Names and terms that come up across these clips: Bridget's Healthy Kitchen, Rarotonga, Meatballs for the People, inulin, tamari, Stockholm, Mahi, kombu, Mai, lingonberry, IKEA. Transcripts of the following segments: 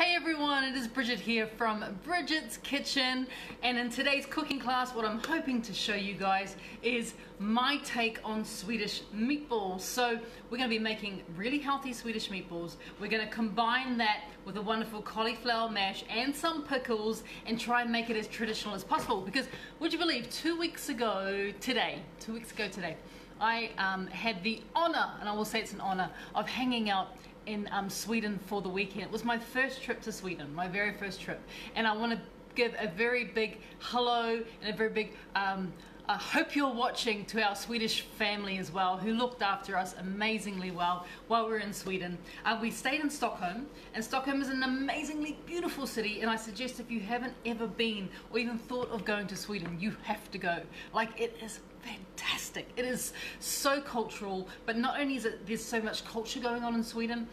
Hey everyone, it is Bridget here from Bridget's Kitchen, and in today's cooking class what I'm hoping to show you guys is my take on Swedish meatballs. So we're going to be making really healthy Swedish meatballs. We're going to combine that with a wonderful cauliflower mash and some pickles and try and make it as traditional as possible, because would you believe 2 weeks ago today I had the honor, and I will say it's an honor, of hanging out in Sweden for the weekend. It was my first trip to Sweden, my very first trip, and I want to give a very big hello and a very big I hope you're watching to our Swedish family as well, who looked after us amazingly well while we were in Sweden. We stayed in Stockholm, and Stockholm is an amazingly beautiful city, and I suggest if you haven't ever been or even thought of going to Sweden, you have to go. Like, it is fantastic. It is so cultural, but not only is it there's so much culture going on in Sweden,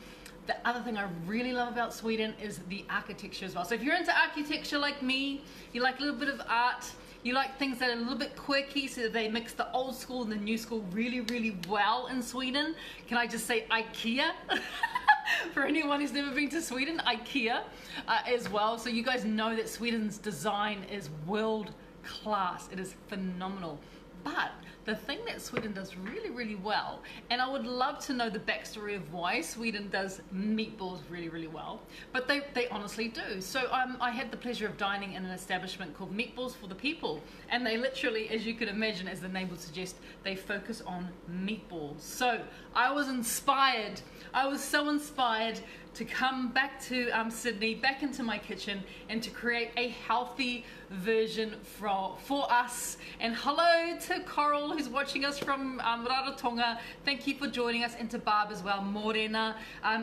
the other thing I really love about Sweden is the architecture as well. So if you're into architecture like me, you like a little bit of art, you like things that are a little bit quirky, so that they mix the old school and the new school really, really well in Sweden. Can I just say IKEA? For anyone who's never been to Sweden, IKEA as well. So you guys know that Sweden's design is world class. It is phenomenal. But the thing that Sweden does really, really well, and I would love to know the backstory of why Sweden does meatballs really, really well, but they honestly do. So I had the pleasure of dining in an establishment called Meatballs for the People, and they literally, as you can imagine, as the name would suggest, they focus on meatballs. So I was inspired. I was so inspired to come back to Sydney, back into my kitchen, and to create a healthy version for us. And hello to Coral, who's watching us from Rarotonga. Thank you for joining us, and to Barb as well, Morena.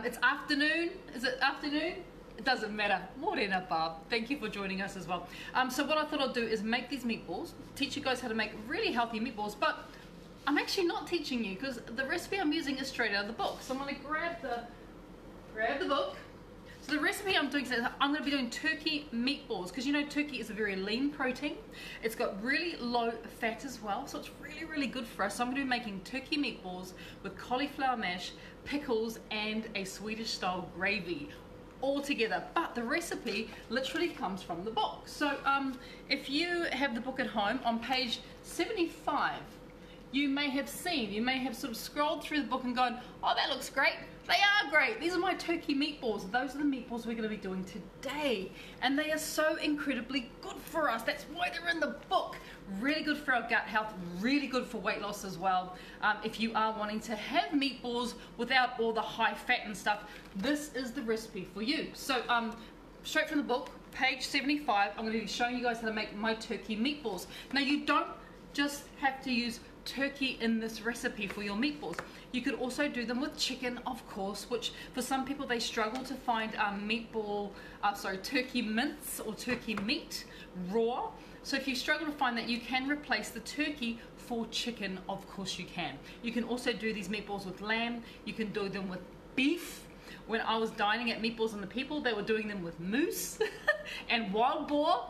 It's afternoon, is it afternoon? It doesn't matter. Morena, Barb, thank you for joining us as well. So what I thought I'll do is make these meatballs, teach you guys how to make really healthy meatballs, but I'm actually not teaching you, because the recipe I'm using is straight out of the book. So I'm gonna grab the book. So the recipe I'm doing today, I'm going to be doing turkey meatballs, because you know turkey is a very lean protein. It's got really low fat as well, so it's really, really good for us. So I'm going to be making turkey meatballs with cauliflower mash, pickles, and a Swedish style gravy all together. But the recipe literally comes from the book. So if you have the book at home, on page 75, you may have seen, you may have sort of scrolled through the book and gone, oh, that looks great. They are great. These are my turkey meatballs. Those are the meatballs we're going to be doing today. And they are so incredibly good for us. That's why they're in the book. Really good for our gut health, really good for weight loss as well. If you are wanting to have meatballs without all the high fat and stuff, this is the recipe for you. So straight from the book, page 75, I'm going to be showing you guys how to make my turkey meatballs. Now, you don't just have to use turkey in this recipe for your meatballs. You could also do them with chicken, of course, which for some people they struggle to find turkey mince or turkey meat raw. So if you struggle to find that, you can replace the turkey for chicken, of course you can. You can also do these meatballs with lamb, you can do them with beef. When I was dining at Meatballs and the People, they were doing them with moose and wild boar.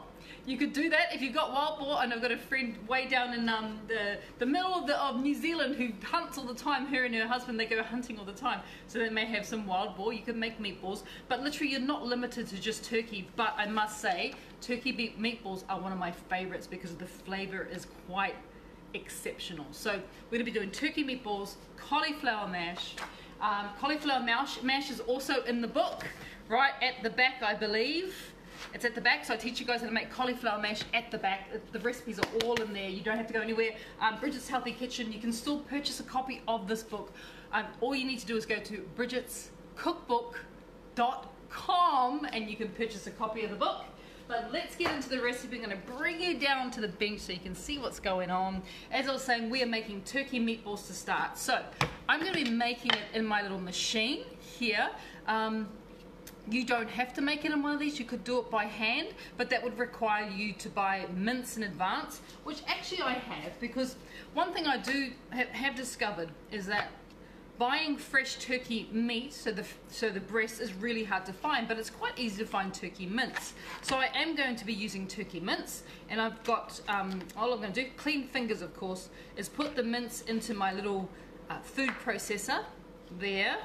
You could do that if you've got wild boar. I know I've got a friend way down in the middle of New Zealand who hunts all the time. Her and her husband, they go hunting all the time. So they may have some wild boar. You can make meatballs. But literally, you're not limited to just turkey. But I must say, turkey meatballs are one of my favorites because the flavor is quite exceptional. So we're going to be doing turkey meatballs, cauliflower mash. Cauliflower mash is also in the book, right at the back, I believe. It's at the back, so I teach you guys how to make cauliflower mash at the back. The recipes are all in there. You don't have to go anywhere. Bridget's Healthy Kitchen, you can still purchase a copy of this book. All you need to do is go to bridgetscookbook.com and you can purchase a copy of the book. But let's get into the recipe. I'm going to bring you down to the bench so you can see what's going on. As I was saying, we are making turkey meatballs to start. So I'm going to be making it in my little machine here. You don't have to make it in one of these, you could do it by hand, but that would require you to buy mince in advance, which actually I have, because one thing I do have discovered is that buying fresh turkey meat, so the breast, is really hard to find, but it's quite easy to find turkey mince. So I am going to be using turkey mince, and I've got, all I'm going to do, clean fingers of course, is put the mince into my little food processor there.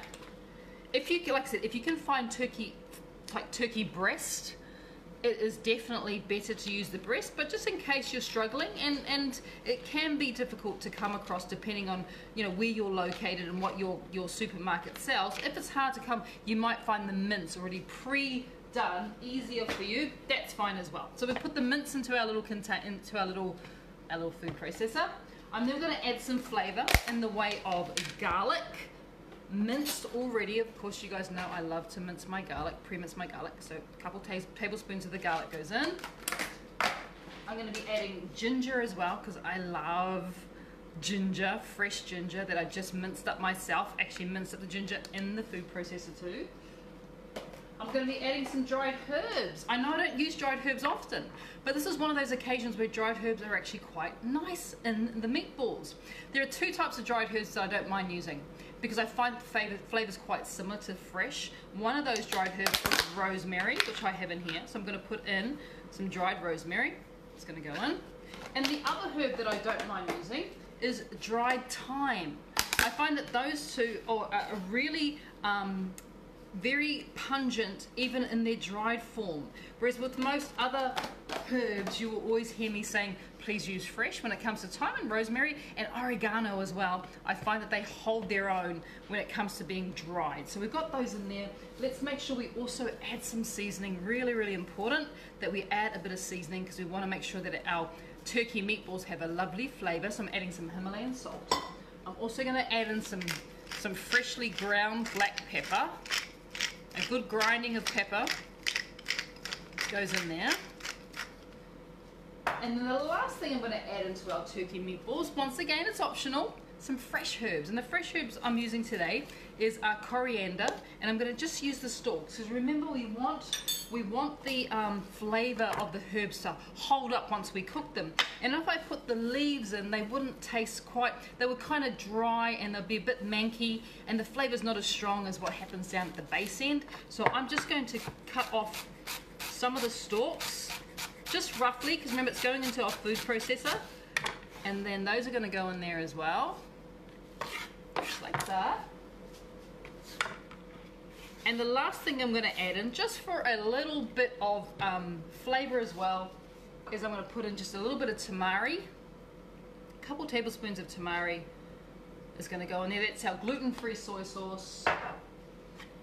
If you, like I said, if you can find turkey like turkey breast, it is definitely better to use the breast, but just in case you're struggling, and it can be difficult to come across depending on, you know, where you're located and what your supermarket sells. If it's hard to come, you might find the mince already pre-done easier for you. That's fine as well. So we put the mince into our little container, into our little food processor. I'm then going to add some flavor in the way of garlic. Minced already, of course. You guys know I love to mince my garlic, pre-mince my garlic, so a couple tablespoons of the garlic goes in. I'm going to be adding ginger as well, because I love ginger, fresh ginger that I just minced up myself. Actually minced up the ginger in the food processor too. I'm going to be adding some dried herbs. I know I don't use dried herbs often, but this is one of those occasions where dried herbs are actually quite nice in the meatballs. There are two types of dried herbs that I don't mind using, because I find the flavors quite similar to fresh. One of those dried herbs is rosemary, which I have in here. So I'm going to put in some dried rosemary. It's going to go in. And the other herb that I don't mind using is dried thyme. I find that those two are really very pungent, even in their dried form. Whereas with most other herbs, you will always hear me saying, please use fresh when it comes to thyme and rosemary and oregano as well. I find that they hold their own when it comes to being dried. So we've got those in there. Let's make sure we also add some seasoning. Really, really important that we add a bit of seasoning, because we want to make sure that our turkey meatballs have a lovely flavor. So I'm adding some Himalayan salt. I'm also going to add in some freshly ground black pepper. A good grinding of pepper goes in there. And then the last thing I'm going to add into our turkey meatballs, once again it's optional, some fresh herbs. And the fresh herbs I'm using today is our coriander, and I'm going to just use the stalks, because remember we want the flavor of the herbs to hold up once we cook them. And if I put the leaves in, they wouldn't taste quite, they were kind of dry and they'd be a bit manky, and the flavor's not as strong as what happens down at the base end. So I'm just going to cut off some of the stalks, just roughly, because remember it's going into our food processor, and then those are going to go in there as well, just like that. And the last thing I'm going to add in, just for a little bit of flavor as well, is I'm going to put in just a little bit of tamari. A couple tablespoons of tamari is going to go in there. That's our gluten-free soy sauce.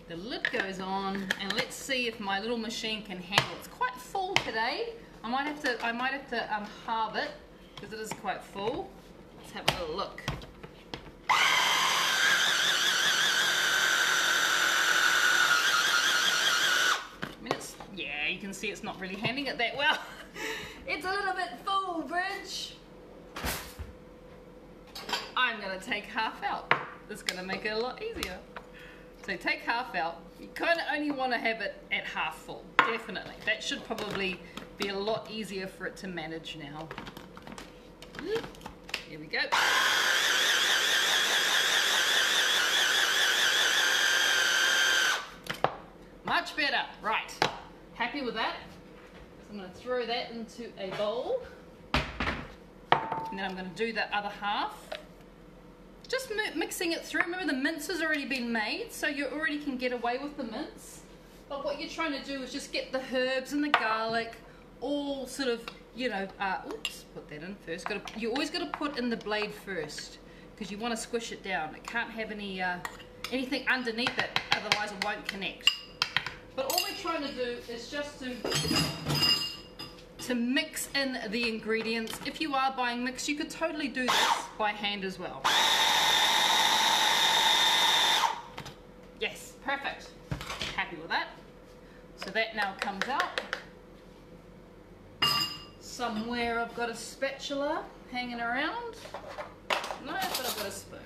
The lid goes on, and let's see if my little machine can handle it. It's quite full today. I might have to halve it, because it is quite full. Let's have a little look. Yeah, you can see it's not really handling it that well. It's a little bit full, Bridge. I'm going to take half out. It's going to make it a lot easier. So take half out. You kind of only want to have it at half full, definitely. That should probably be a lot easier for it to manage now. Here we go. Much better. Right. Happy with that. So I'm going to throw that into a bowl, and then I'm going to do the other half, just mixing it through. Remember, the mince has already been made, so you already can get away with the mince, but what you're trying to do is just get the herbs and the garlic all sort of, you know, oops, put that in first. You always got to put in the blade first, because you want to squish it down. It can't have any anything underneath it, otherwise it won't connect. But all we're trying to do is just to mix in the ingredients. If you are buying mix, you could totally do this by hand as well. Yes, perfect. Happy with that. So that now comes out. Somewhere I've got a spatula hanging around. No, but I've got a spoon.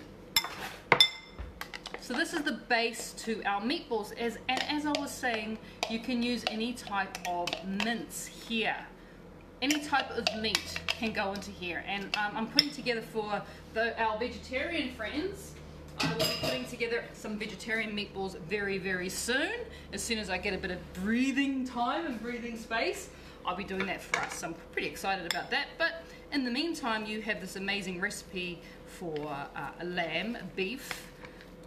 So this is the base to our meatballs, and as I was saying, you can use any type of mince here. Any type of meat can go into here, and I'm putting together for our vegetarian friends, I will be putting together some vegetarian meatballs very, very soon as I get a bit of breathing time and breathing space. I'll be doing that for us, so I'm pretty excited about that. But in the meantime, you have this amazing recipe for lamb, beef,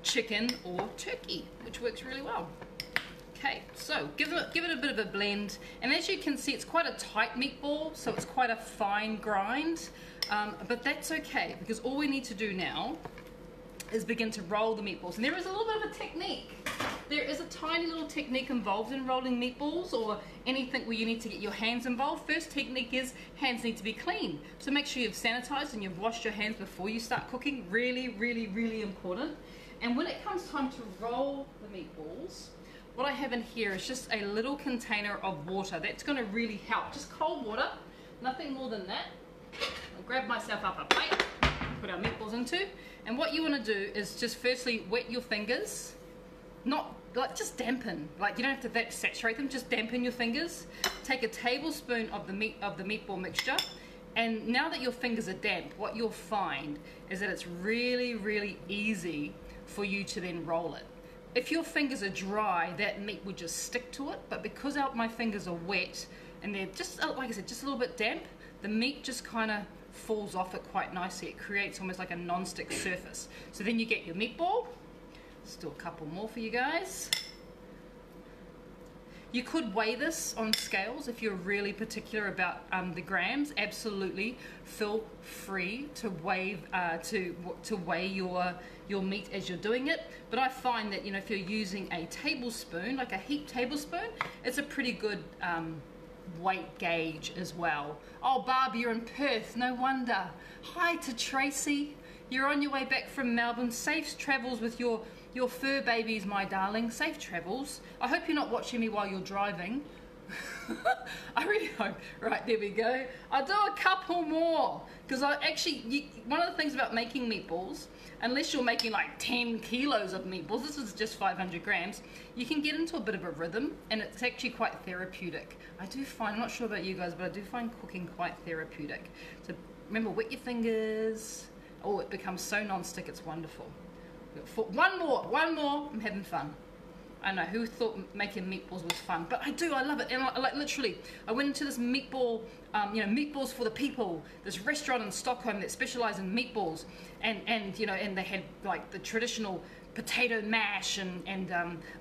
chicken or turkey, which works really well. Okay, so give it a bit of a blend, and as you can see it's quite a tight meatball, so it's quite a fine grind, but that's okay because all we need to do now is begin to roll the meatballs. And there is a little bit of a technique. There is a tiny little technique involved in rolling meatballs or anything where you need to get your hands involved. First technique is hands need to be clean. So make sure you've sanitized and you've washed your hands before you start cooking. Really, really, really important. And when it comes time to roll the meatballs, what I have in here is just a little container of water. That's going to really help. Just cold water, nothing more than that. I'll grab myself up a plate, put our meatballs into, and what you want to do is just firstly wet your fingers. Not like, just dampen, like you don't have to saturate them, just dampen your fingers. Take a tablespoon of the meatball mixture, and now that your fingers are damp, what you'll find is that it's really, really easy for you to then roll it. If your fingers are dry, that meat would just stick to it, but because my fingers are wet and they're just, like I said, just a little bit damp, the meat just kind of falls off it quite nicely. It creates almost like a non-stick surface. So then you get your meatball. Still a couple more for you guys. You could weigh this on scales if you're really particular about the grams. Absolutely, feel free to weigh your meat as you're doing it. But I find that, you know, if you're using a tablespoon, like a heaped tablespoon, it's a pretty good weight gauge as well. Oh, Barb, you're in Perth, no wonder. Hi to Tracy. You're on your way back from Melbourne. Safe travels with your fur babies, my darling. Safe travels. I hope you're not watching me while you're driving. I really hope. Right, there we go. I'll do a couple more because I actually, one of the things about making meatballs, unless you're making like 10 kilos of meatballs, this is just 500 grams, you can get into a bit of a rhythm, and it's actually quite therapeutic. I do find, I'm not sure about you guys, but I do find cooking quite therapeutic. So remember, wet your fingers. Oh, it becomes so non-stick, it's wonderful. One more. I'm having fun. I know, who thought making meatballs was fun? But I do, I love it. And like literally, I went into this meatball, you know, Meatballs for the People, this restaurant in Stockholm that specialized in meatballs. And you know, and they had like the traditional potato mash and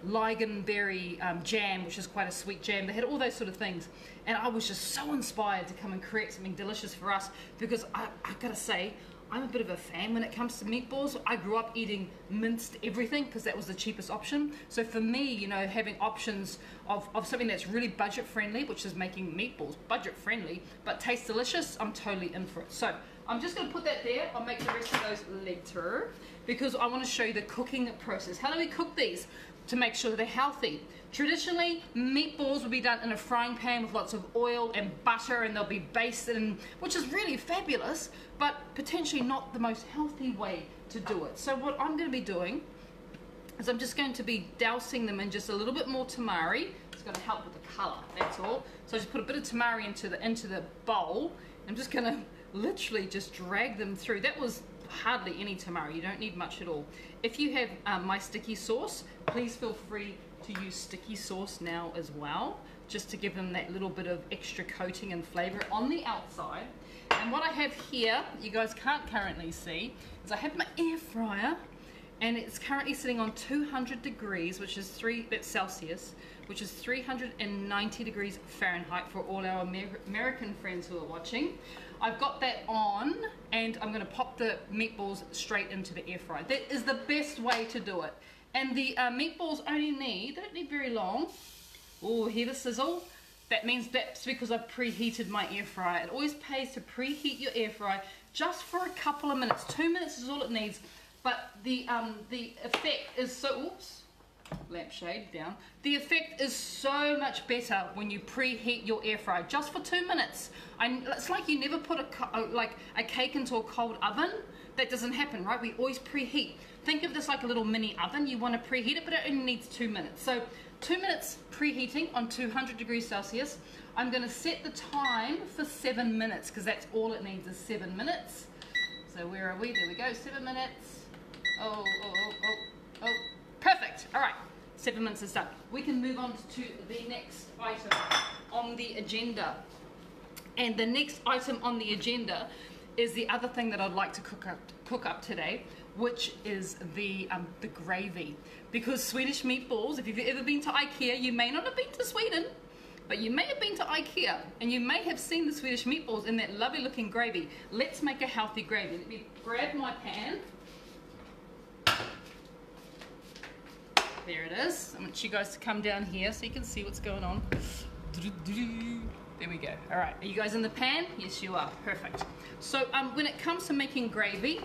ligonberry jam, which is quite a sweet jam. They had all those sort of things. And I was just so inspired to come and create something delicious for us, because I gotta say, I'm a bit of a fan when it comes to meatballs. I grew up eating minced everything because that was the cheapest option. So for me, you know, having options of something that's really budget friendly, which is making meatballs budget friendly but tastes delicious, I'm totally in for it. So I'm just going to put that there. I'll make the rest of those later because I want to show you the cooking process. How do we cook these to make sure that they're healthy? Traditionally, meatballs will be done in a frying pan with lots of oil and butter, and they'll be basted in, which is really fabulous, but potentially not the most healthy way to do it. So what I'm going to be doing is I'm just going to be dousing them in just a little bit more tamari. It's going to help with the color, that's all. So I just put a bit of tamari into the bowl. I'm just going to literally just drag them through. That was hardly any tamari. You don't need much at all. If you have my sticky sauce, please feel free to use sticky sauce now as well, just to give them that little bit of extra coating and flavor on the outside. And what I have here, you guys can't currently see, is I have my air fryer, and it's currently sitting on 200 degrees, which is that's Celsius, which is 390 degrees Fahrenheit for all our American friends who are watching. I've got that on, and I'm going to pop the meatballs straight into the air fryer. That is the best way to do it. And the meatballs they don't need very long. Oh, hear the sizzle? That means that's because I've preheated my air fryer. It always pays to preheat your air fryer just for a couple of minutes. 2 minutes is all it needs. But the effect is so, oops, lampshade down. The effect is so much better when you preheat your air fryer just for 2 minutes. It's like you never put a cake into a cold oven. That doesn't happen, right? We always preheat. Think of this like a little mini oven. You want to preheat it, but it only needs 2 minutes. So 2 minutes preheating on 200 degrees Celsius. I'm going to set the time for 7 minutes because that's all it needs is 7 minutes. So where are we? There we go, 7 minutes. Oh, perfect. All right, 7 minutes is done. We can move on to the next item on the agenda. And the next item on the agenda is the other thing that I'd like to cook up today, which is the gravy. Because Swedish meatballs, if you've ever been to IKEA, you may not have been to Sweden, but you may have been to IKEA and you may have seen the Swedish meatballs in that lovely looking gravy. Let's make a healthy gravy. Let me grab my pan. There it is. I want you guys to come down here so you can see what's going on. There we go. All right, are you guys in the pan? Yes, you are. Perfect. So when it comes to making gravy,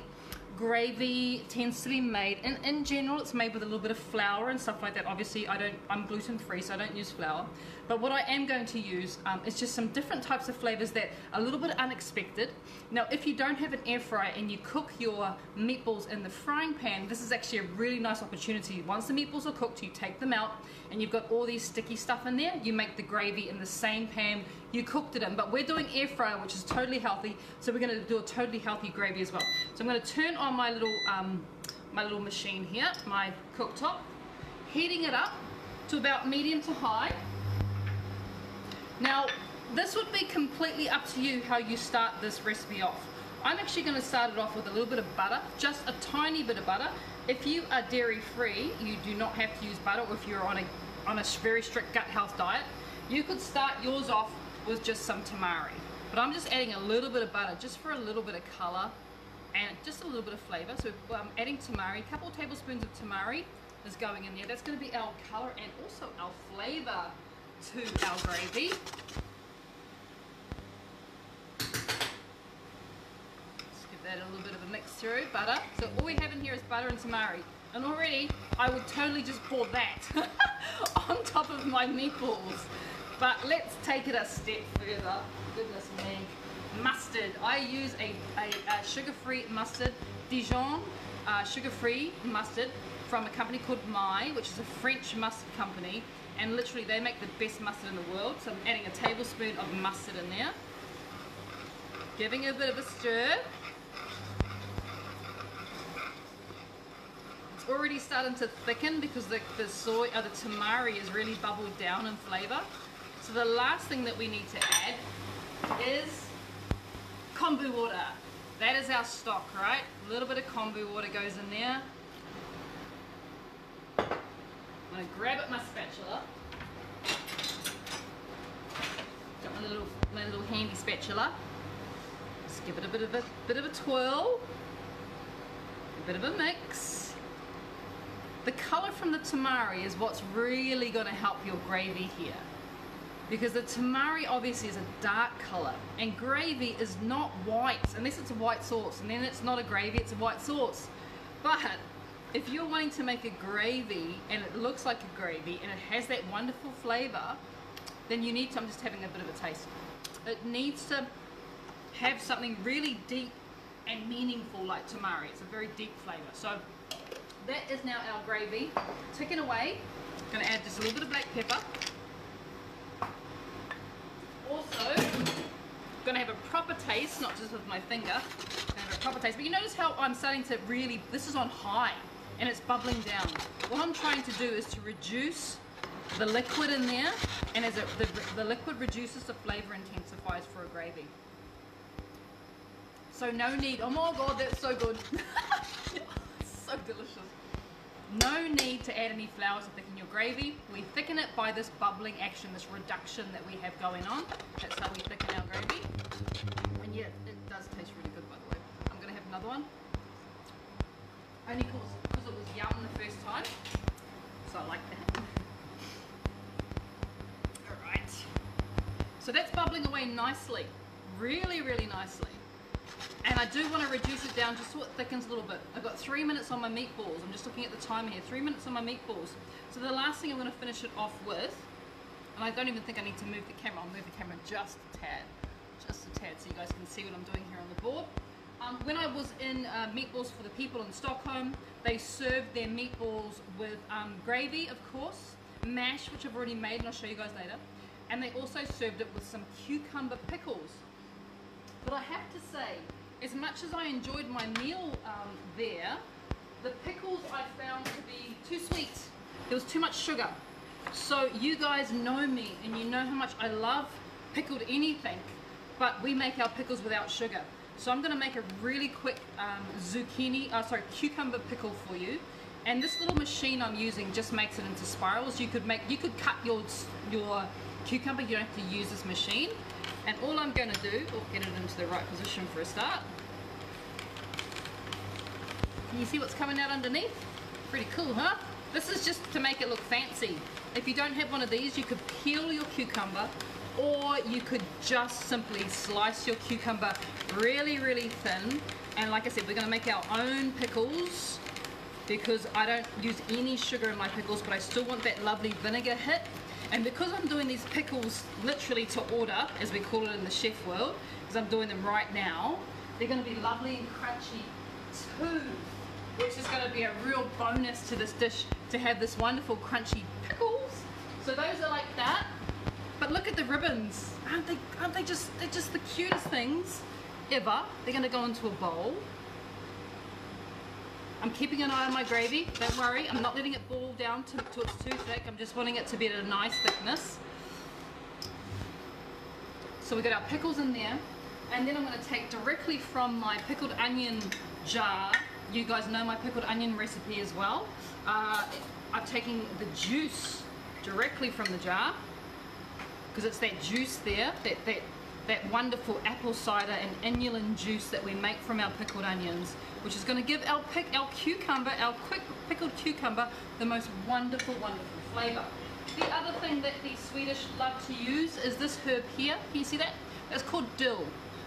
gravy tends to be made, and in general it's made with a little bit of flour and stuff like that. Obviously I'm gluten free, so I don't use flour, but what I am going to use is just some different types of flavors that are a little bit unexpected. Now if you don't have an air fryer and you cook your meatballs in the frying pan, this is actually a really nice opportunity. Once the meatballs are cooked, you take them out and you've got all these sticky stuff in there. You make the gravy in the same pan you cooked it in, but we're doing air fryer, which is totally healthy, so we're going to do a totally healthy gravy as well. So I'm going to turn on my little machine here, my cooktop, heating it up to about medium to high. Now this would be completely up to you how you start this recipe off. I'm actually going to start it off with a little bit of butter, just a tiny bit of butter. If you are dairy free, you do not have to use butter, or if you're on a very strict gut health diet, you could start yours off with just some tamari. But I'm just adding a little bit of butter just for a little bit of color and just a little bit of flavor. So I'm adding tamari. A couple of tablespoons of tamari is going in there. That's going to be our color and also our flavor to our gravy. Just give that a little bit of a mix through. Butter. So all we have in here is butter and tamari. And already I would totally just pour that on top of my meatballs. But let's take it a step further. Goodness me. Mustard. I use a sugar-free mustard, Dijon sugar-free mustard from a company called Mai, which is a French mustard company, and literally they make the best mustard in the world. So I'm adding a tablespoon of mustard in there, giving it a bit of a stir. It's already starting to thicken because the tamari is really bubbled down in flavor. So the last thing that we need to add is kombu water. That is our stock, right? A little bit of kombu water goes in there. I'm going to grab at my spatula. Got my little handy spatula. Just give it a bit of a twirl. A bit of a mix. The color from the tamari is what's really going to help your gravy here, because the tamari obviously is a dark color and gravy is not white unless it's a white sauce, and then it's not a gravy, it's a white sauce. But if you're wanting to make a gravy and it looks like a gravy and it has that wonderful flavor, then you need to, I'm just having a bit of a taste, it needs to have something really deep and meaningful like tamari. It's a very deep flavor. So that is now our gravy ticking away. I'm going to add just a little bit of black pepper. Also, I'm going to have a proper taste, not just with my finger. I'm going to have a proper taste. But you notice how I'm starting to really, this is on high and it's bubbling down. What I'm trying to do is to reduce the liquid in there, and as the liquid reduces, the flavor intensifies for a gravy. So no need, oh my god, that's so good. So delicious. No need to add any flour to thicken your gravy. We thicken it by this bubbling action, this reduction that we have going on. That's how we thicken our gravy. And yet, it does taste really good, by the way. I'm going to have another one. Only because it was yum the first time. So I like that. Alright. So that's bubbling away nicely. Really, really nicely. And I do want to reduce it down just so it thickens a little bit. I've got 3 minutes on my meatballs. I'm just looking at the time here. 3 minutes on my meatballs. So the last thing I'm going to finish it off with, and I don't even think I need to move the camera. I'll move the camera just a tad. Just a tad so you guys can see what I'm doing here on the board. When I was in Meatballs for the People in Stockholm, they served their meatballs with gravy, of course, mash, which I've already made and I'll show you guys later. And they also served it with some cucumber pickles. But I have to say, as much as I enjoyed my meal there, the pickles I found to be too sweet. There was too much sugar. So you guys know me and you know how much I love pickled anything, but we make our pickles without sugar. So I'm going to make a really quick cucumber pickle for you. And this little machine I'm using just makes it into spirals. You could cut your cucumber. You don't have to use this machine. And all I'm going to do, get it into the right position for a start. Can you see what's coming out underneath? Pretty cool, huh? This is just to make it look fancy. If you don't have one of these, you could peel your cucumber, or you could just simply slice your cucumber really, really thin. And like I said, we're going to make our own pickles, because I don't use any sugar in my pickles, but I still want that lovely vinegar hit. And because I'm doing these pickles literally to order, as we call it in the chef world, because I'm doing them right now, they're going to be lovely and crunchy too, which is going to be a real bonus to this dish, to have this wonderful crunchy pickles. So those are like that. But look at the ribbons. Aren't they just, they're just the cutest things ever. They're going to go into a bowl. I'm keeping an eye on my gravy, don't worry. I'm not letting it boil down to its too thick. I'm just wanting it to be at a nice thickness. So we've got our pickles in there. And then I'm going to take directly from my pickled onion jar. You guys know my pickled onion recipe as well. I'm taking the juice directly from the jar, because it's that juice there, that wonderful apple cider and inulin juice that we make from our pickled onions, which is going to give our pickled cucumber the most wonderful flavor. The other thing that the Swedish love to use is this herb here. Can you see that? It's called dill.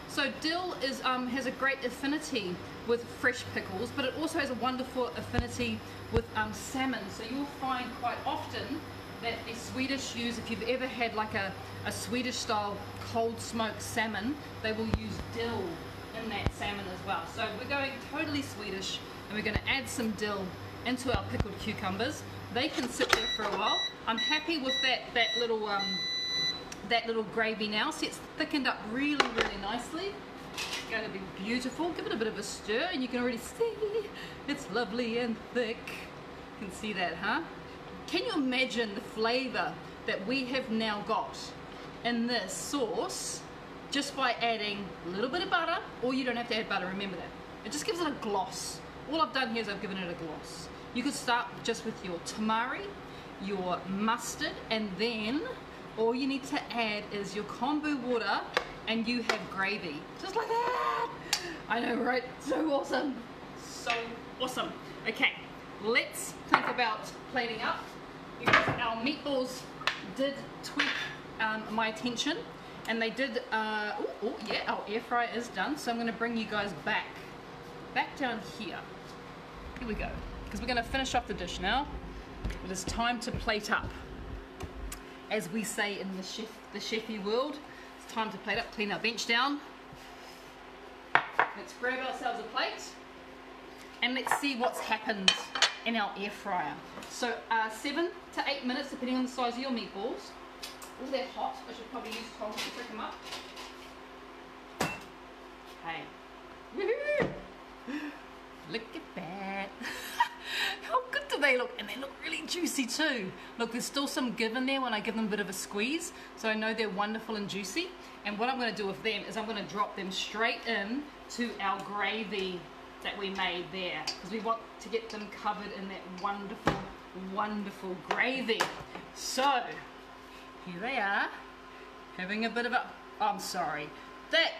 So dill is has a great affinity with fresh pickles, but it also has a wonderful affinity with salmon. So you'll find quite often that the Swedish use, if you've ever had like a Swedish style cold smoked salmon, they will use dill in that salmon as well. So we're going totally Swedish, and we're going to add some dill into our pickled cucumbers. They can sit there for a while. I'm happy with that little gravy now. See, it's thickened up really, really nicely. It's going to be beautiful. Give it a bit of a stir, and you can already see it's lovely and thick. You can see that, huh? Can you imagine the flavor that we have now got in this sauce just by adding a little bit of butter? Or you don't have to add butter, remember that. It just gives it a gloss. All I've done here is I've given it a gloss. You could start just with your tamari, your mustard, and then all you need to add is your kombu water, and you have gravy. Just like that. I know, right? So awesome. So awesome. Okay, let's think about plating up, because our meatballs did tweak my attention, and they did, yeah, our air fryer is done, so I'm going to bring you guys back down here. Here we go, because we're going to finish off the dish now. It is time to plate up, as we say in the chefy world. It's time to plate up, clean our bench down. Let's grab ourselves a plate, and let's see what's happened in our air fryer. So 7 to 8 minutes, depending on the size of your meatballs. Oh, they're hot. I should probably use tongs to prick them up. Hey, woohoo! Look at that. How good do they look? And they look really juicy too. Look, there's still some give in there when I give them a bit of a squeeze, so I know they're wonderful and juicy. And what I'm going to do with them is I'm going to drop them straight in to our gravy that we made there, because we want to get them covered in that wonderful gravy. So here they are, having a bit of a, I'm sorry, that,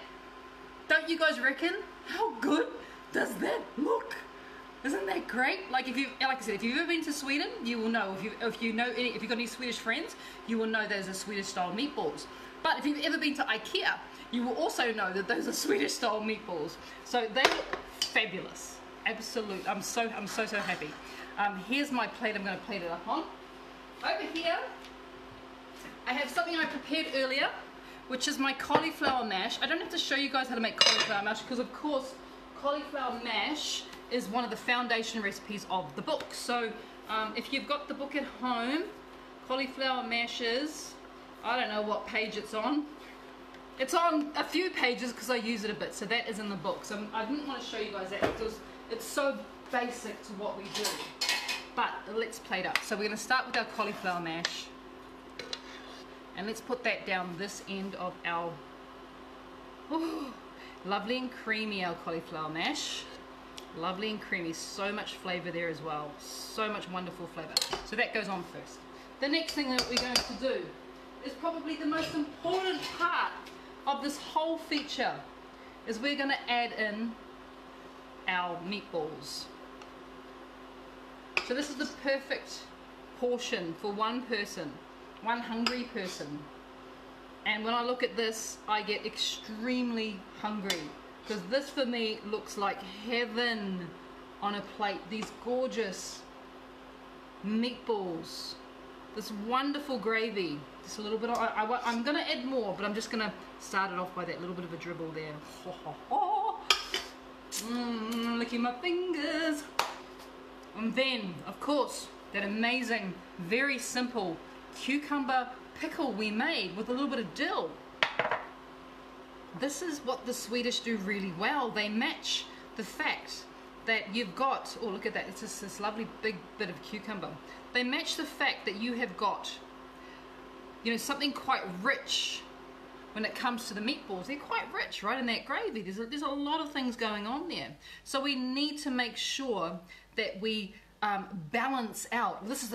don't you guys reckon, how good does that look? Isn't that great? Like, if you, like I said, if you've ever been to Sweden, you will know. If you've got any Swedish friends, you will know those are Swedish style meatballs. But if you've ever been to IKEA, you will also know that those are Swedish style meatballs. So they look fabulous, absolute. I'm so happy. Here's my plate. I'm going to plate it up on. Over here, I have something I prepared earlier, which is my cauliflower mash. I don't have to show you guys how to make cauliflower mash, because of course, cauliflower mash is one of the foundation recipes of the book. So if you've got the book at home, cauliflower mash is, I don't know what page it's on. It's on a few pages because I use it a bit, so that is in the book. So I didn't want to show you guys that because it's so basic to what we do. But let's plate up. So we're going to start with our cauliflower mash, and let's put that down this end of our, Lovely and creamy, our cauliflower mash. Lovely and creamy, so much flavor there as well. So much wonderful flavor. So that goes on first. The next thing that we're going to do is probably the most important part of this whole feature, is we're going to add in our meatballs. So this is the perfect portion for one person, one hungry person. And when I look at this, I get extremely hungry, because this for me looks like heaven on a plate. These gorgeous meatballs, this wonderful gravy, just a little bit of, I'm gonna add more, but I'm just gonna start it off by that little bit of a dribble there. Ho, ho, ho. Licking my fingers. And then of course that amazing, very simple cucumber pickle we made with a little bit of dill. This is what the Swedish do really well. They match the fact that you've got, oh look at that, it's just this lovely big bit of cucumber. They match the fact that you have got, you know, something quite rich when it comes to the meatballs. They're quite rich, right, in that gravy. There's a lot of things going on there. So we need to make sure that we balance out. This is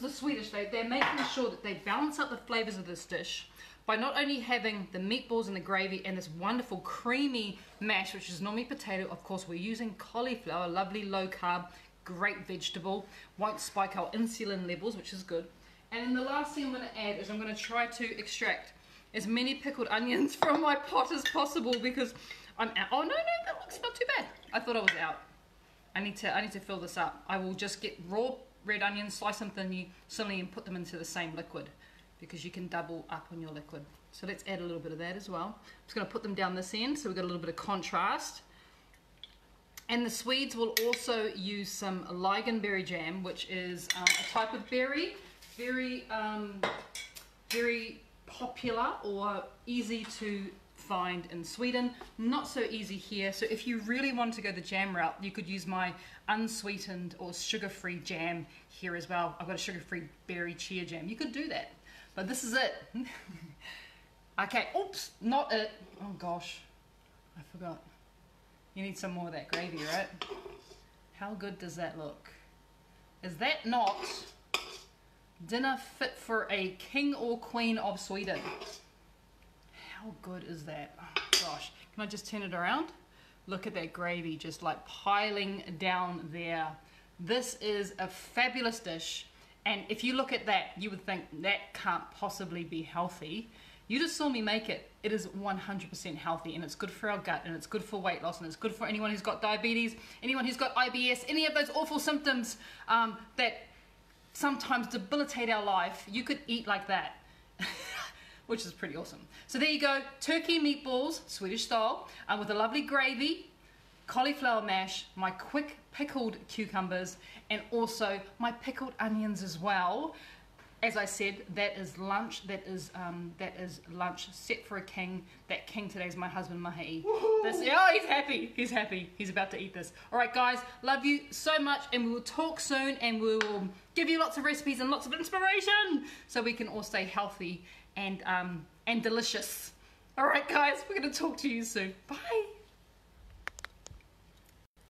the Swedish. They're making sure that they balance out the flavors of this dish by not only having the meatballs and the gravy and this wonderful creamy mash, which is normally potato. Of course, we're using cauliflower, lovely low carb, great vegetable, won't spike our insulin levels, which is good. And then the last thing I'm going to add is I'm going to try to extract as many pickled onions from my pot as possible, because I'm out. Oh no, that looks not too bad. I thought I was out. I need to fill this up. I will just get raw red onions, slice them thinly and put them into the same liquid, because you can double up on your liquid. So let's add a little bit of that as well. I'm just going to put them down this end so we've got a little bit of contrast. And the Swedes will also use some lingonberry jam, which is a type of berry, very popular or easy to find in Sweden, not so easy here. So if you really want to go the jam route, you could use my unsweetened or sugar-free jam here as well. I've got a sugar-free berry chia jam. You could do that, but this is it. Okay, oops, not it. Oh gosh, I forgot. You need some more of that gravy, right? How good does that look? Is that not dinner fit for a king or queen of Sweden? How good is that? Oh gosh, can I just turn it around? Look at that gravy just like piling down there. This is a fabulous dish, and if you look at that, you would think that can't possibly be healthy. You just saw me make it. It is 100% healthy, and it's good for our gut, and it's good for weight loss, and it's good for anyone who's got diabetes, anyone who's got IBS, any of those awful symptoms that sometimes debilitate our life. You could eat like that. Which is pretty awesome. So there you go, turkey meatballs, Swedish style, with a lovely gravy, cauliflower mash, my quick pickled cucumbers, and also my pickled onions as well. As I said, that is lunch. That is lunch set for a king. That king today is my husband Mahi. Oh, he's happy. He's happy. He's about to eat this. All right, guys, love you so much, and we will talk soon, and we will give you lots of recipes and lots of inspiration, so we can all stay healthy and delicious. All right, guys, we're gonna talk to you soon. Bye.